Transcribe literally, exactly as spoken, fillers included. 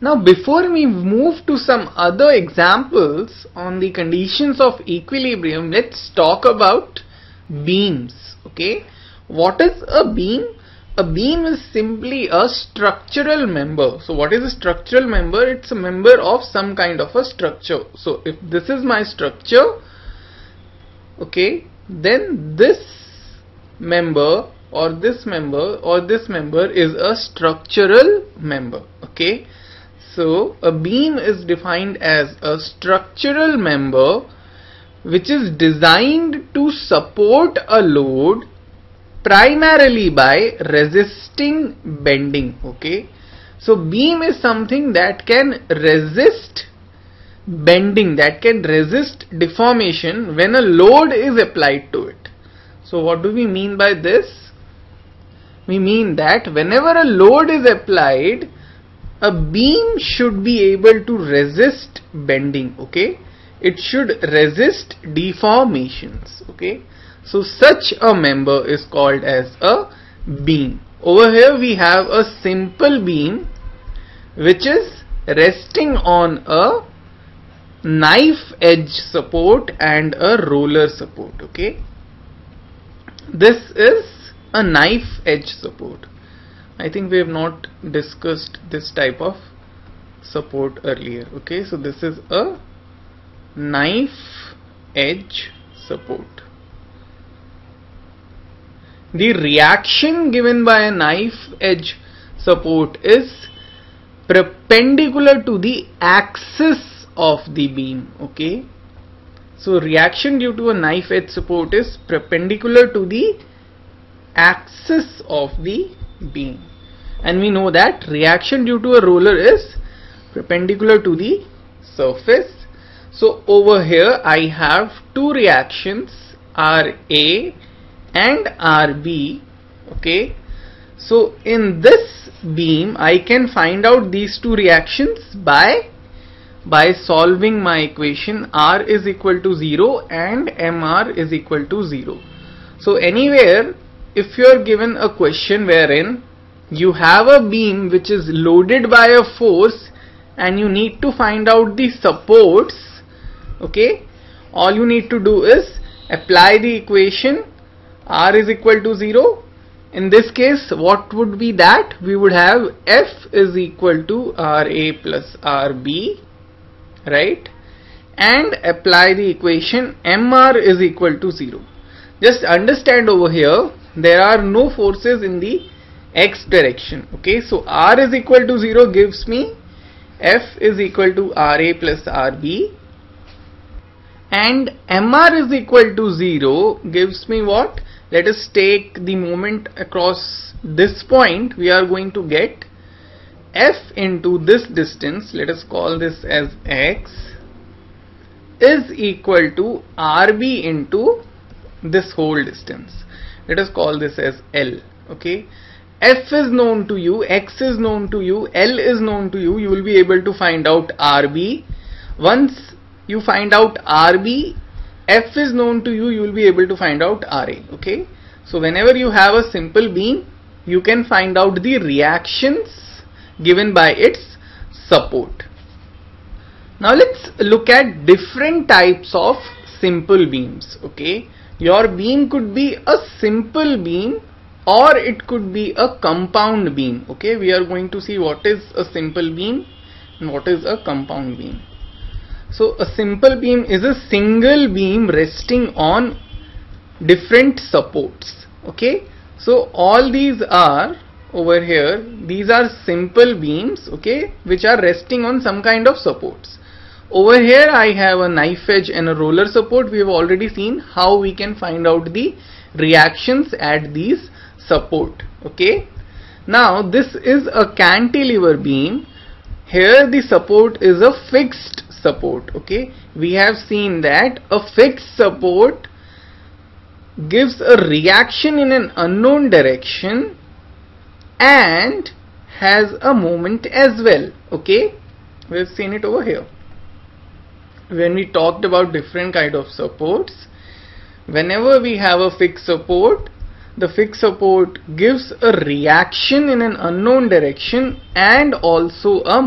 Now before we move to some other examples on the conditions of equilibrium, let's talk about beams. Okay, what is a beam? A beam is simply a structural member. So what is a structural member? It's a member of some kind of a structure. So if this is my structure, okay, then this member or this member or this member is a structural member. Okay, so a beam is defined as a structural member which is designed to support a load primarily by resisting bending. Okay, so beam is something that can resist bending, that can resist deformation when a load is applied to it. So what do we mean by this? We mean that whenever a load is applied, a beam should be able to resist bending. Okay, it should resist deformations. Okay, so such a member is called as a beam. Over here we have a simple beam which is resting on a knife edge support and a roller support. Okay, this is a knife edge support. I think we have not discussed this type of support earlier. Okay, so this is a knife edge support. The reaction given by a knife edge support is perpendicular to the axis of the beam. Okay, so reaction due to a knife edge support is perpendicular to the axis of the beam, and we know that reaction due to a roller is perpendicular to the surface. So over here I have two reactions, R A and R B. Okay, so in this beam I can find out these two reactions by by solving my equation R is equal to zero and M R is equal to zero. So anywhere if you are given a question wherein you have a beam which is loaded by a force and you need to find out the supports, okay, all you need to do is apply the equation R is equal to zero. In this case, what would be that? We would have F is equal to R A plus R B, right? And apply the equation M R is equal to zero. Just understand over here there are no forces in the x direction. Okay, so R is equal to zero gives me F is equal to R A plus R B, and M R is equal to zero gives me what? Let us take the moment across this point. We are going to get F into this distance, let us call this as x, is equal to R B into this whole distance, let us call this as L. Okay, F is known to you, x is known to you, L is known to you. You will be able to find out R B. Once you find out R B, F is known to you, you will be able to find out R A. Okay, so whenever you have a simple beam, you can find out the reactions given by its support. Now let's look at different types of simple beams. Okay, your beam could be a simple beam or it could be a compound beam. Okay, we are going to see what is a simple beam and what is a compound beam. So a simple beam is a single beam resting on different supports. Okay, so all these are over here, these are simple beams, okay, which are resting on some kind of supports. Over here I have a knife edge and a roller support. We have already seen how we can find out the reactions at these support. Okay, now this is a cantilever beam. Here the support is a fixed support. Okay, we have seen that a fixed support gives a reaction in an unknown direction and has a moment as well. Okay, we have seen it over here when we talked about different kind of supports. Whenever we have a fixed support, the fixed support gives a reaction in an unknown direction and also a